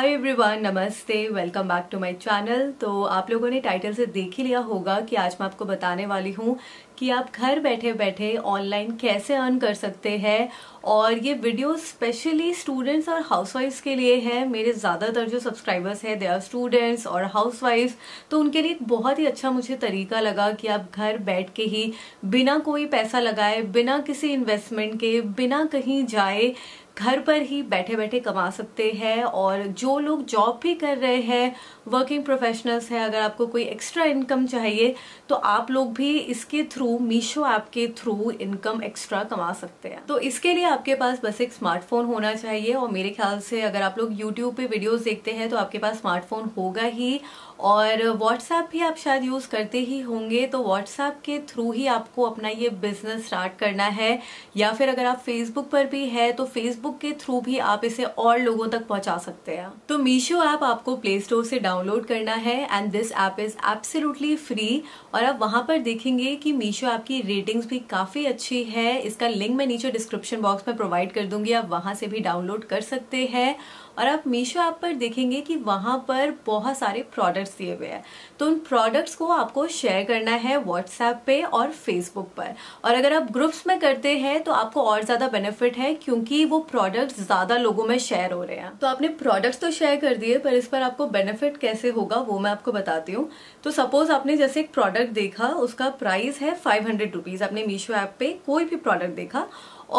हाय everyone, नमस्ते, welcome back to my channel. तो आप लोगों ने टाइटल से देख ही लिया होगा कि आज मैं आपको बताने वाली हूँ कि आप घर बैठे बैठे ऑनलाइन कैसे अर्न कर सकते हैं। और ये वीडियो स्पेशली स्टूडेंट्स और हाउसवाइफ्स के लिए है। मेरे ज़्यादातर जो सब्सक्राइबर्स हैं दे आर स्टूडेंट्स और हाउसवाइफ्स, तो उनके लिए बहुत ही अच्छा मुझे तरीका लगा कि आप घर बैठ के ही बिना कोई पैसा लगाए, बिना किसी इन्वेस्टमेंट के, बिना कहीं जाए, घर पर ही बैठे बैठे कमा सकते हैं। और जो लोग जॉब भी कर रहे हैं, वर्किंग प्रोफेशनल्स हैं, अगर आपको कोई एक्स्ट्रा इनकम चाहिए तो आप लोग भी इसके थ्रू, मीशो ऐप के थ्रू इनकम एक्स्ट्रा कमा सकते हैं। तो इसके लिए आपके पास बस एक स्मार्टफोन होना चाहिए। और मेरे ख्याल से अगर आप लोग यूट्यूब पे वीडियोस देखते हैं तो आपके पास स्मार्टफोन होगा ही, और व्हाट्सएप भी आप शायद यूज़ करते ही होंगे। तो व्हाट्सएप के थ्रू ही आपको अपना ये बिजनेस स्टार्ट करना है। या फिर अगर आप फेसबुक पर भी है तो फेसबुक के थ्रू भी आप इसे और लोगों तक पहुंचा सकते हैं। तो मीशो ऐप आपको प्ले स्टोर से डाउनलोड करना है and this app is absolutely free. और आप वहां पर देखेंगे कि मीशो ऐप की रेटिंग्स भी काफ़ी अच्छी है। इसका लिंक मैं नीचे डिस्क्रिप्शन बॉक्स में प्रोवाइड कर दूंगी, आप वहाँ से भी डाउनलोड कर सकते हैं। और आप मीशो ऐप पर देखेंगे कि वहाँ पर बहुत सारे प्रोडक्ट्स दिए हुए हैं, तो उन प्रोडक्ट्स को आपको शेयर करना है व्हाट्सएप पे और फेसबुक पर। और अगर आप ग्रुप्स में करते हैं तो आपको और ज़्यादा बेनिफिट है, क्योंकि वो प्रोडक्ट्स ज़्यादा लोगों में शेयर हो रहे हैं। तो आपने प्रोडक्ट्स तो शेयर कर दिए, पर इस पर आपको बेनिफिट कैसे होगा वो मैं आपको बताती हूँ। तो सपोज आपने जैसे एक प्रोडक्ट देखा, उसका प्राइस है 500 रुपीज़। आपने मीशो ऐप पे कोई भी प्रोडक्ट देखा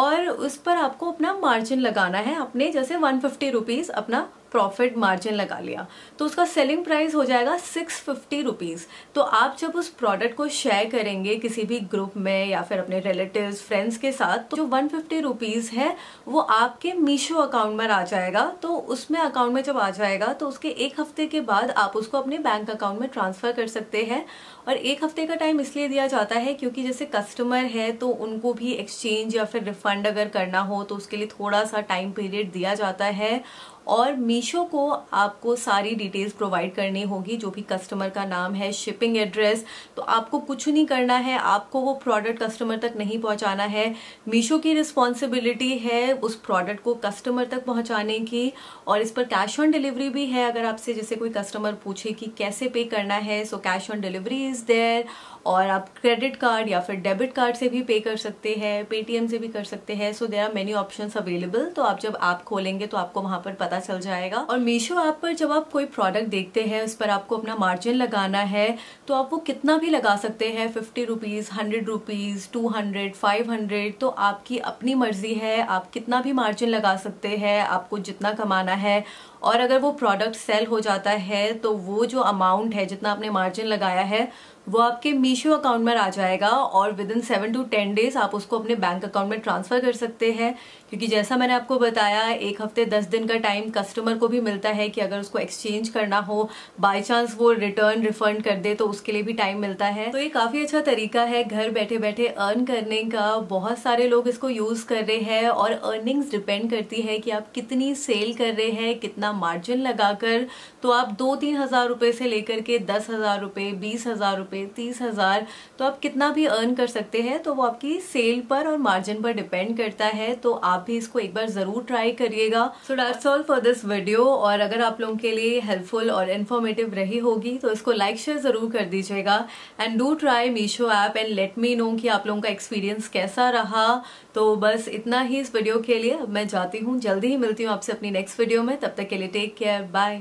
और उस पर आपको अपना मार्जिन लगाना है। आपने जैसे 150 रुपीज़ अपना प्रॉफिट मार्जिन लगा लिया तो उसका सेलिंग प्राइस हो जाएगा 650 रुपीज़। तो आप जब उस प्रोडक्ट को शेयर करेंगे किसी भी ग्रुप में या फिर अपने रिलेटिव्स, फ्रेंड्स के साथ, तो जो 150 रुपीज़ है वो आपके मीशो अकाउंट में आ जाएगा। तो उसमें अकाउंट में जब आ जाएगा तो उसके एक हफ्ते के बाद आप उसको अपने बैंक अकाउंट में ट्रांसफ़र कर सकते हैं। और एक हफ्ते का टाइम इसलिए दिया जाता है क्योंकि जैसे कस्टमर है तो उनको भी एक्सचेंज या फिर रिफंड अगर करना हो तो उसके लिए थोड़ा सा टाइम पीरियड दिया जाता है। और मीशो को आपको सारी डिटेल्स प्रोवाइड करनी होगी, जो भी कस्टमर का नाम है, शिपिंग एड्रेस। तो आपको कुछ नहीं करना है, आपको वो प्रोडक्ट कस्टमर तक नहीं पहुंचाना है। मीशो की रिस्पॉन्सिबिलिटी है उस प्रोडक्ट को कस्टमर तक पहुंचाने की। और इस पर कैश ऑन डिलीवरी भी है। अगर आपसे जैसे कोई कस्टमर पूछे कि कैसे पे करना है, so cash on delivery is there. और आप क्रेडिट कार्ड या फिर डेबिट कार्ड से भी पे कर सकते हैं, पेटीएम से भी कर सकते हैं। So there are many options available. तो आप जब ऐप खोलेंगे तो आपको वहाँ पर पता चल जाएगा। और मीशो ऐप पर जब आप कोई प्रोडक्ट देखते हैं उस पर आपको अपना मार्जिन लगाना है, तो आप वो कितना भी लगा सकते हैं, 50 रुपीज़, 100 रुपीज़, 200, 500। तो आपकी अपनी मर्जी है, आप कितना भी मार्जिन लगा सकते हैं, आपको जितना कमाना है। और अगर वो प्रोडक्ट सेल हो जाता है तो वो जो अमाउंट है, जितना आपने मार्जिन लगाया है, वो आपके मीशो अकाउंट में आ जाएगा। और विद इन 7 to 10 days आप उसको अपने बैंक अकाउंट में ट्रांसफ़र कर सकते हैं, क्योंकि जैसा मैंने आपको बताया, एक हफ्ते 10 दिन का टाइम कस्टमर को भी मिलता है कि अगर उसको एक्सचेंज करना हो, बाय चांस वो रिटर्न रिफंड कर दे, तो उसके लिए भी टाइम मिलता है। तो ये काफ़ी अच्छा तरीका है घर बैठे बैठे अर्न करने का। बहुत सारे लोग इसको यूज़ कर रहे हैं। और अर्निंग्स डिपेंड करती है कि आप कितनी सेल कर रहे हैं, कितना मार्जिन लगाकर। तो आप 2-3 हज़ार रुपये से लेकर के 10 हज़ार रुपये, 20 हज़ार रुपये, 30 हज़ार, तो आप कितना भी अर्न कर सकते हैं। तो वो आपकी सेल पर और मार्जिन पर डिपेंड करता है। तो आप भी इसको एक बार ज़रूर ट्राई करिएगा। So that's all for this video. और अगर आप लोगों के लिए हेल्पफुल और इन्फॉर्मेटिव रही होगी तो इसको लाइक शेयर ज़रूर कर दीजिएगा। And do try Meesho app and let me know कि आप लोगों का एक्सपीरियंस कैसा रहा। तो बस इतना ही इस वीडियो के लिए। अब मैं जाती हूँ, जल्दी ही मिलती हूँ आपसे अपनी नेक्स्ट वीडियो में। तब तक के लिए टेक केयर, बाय।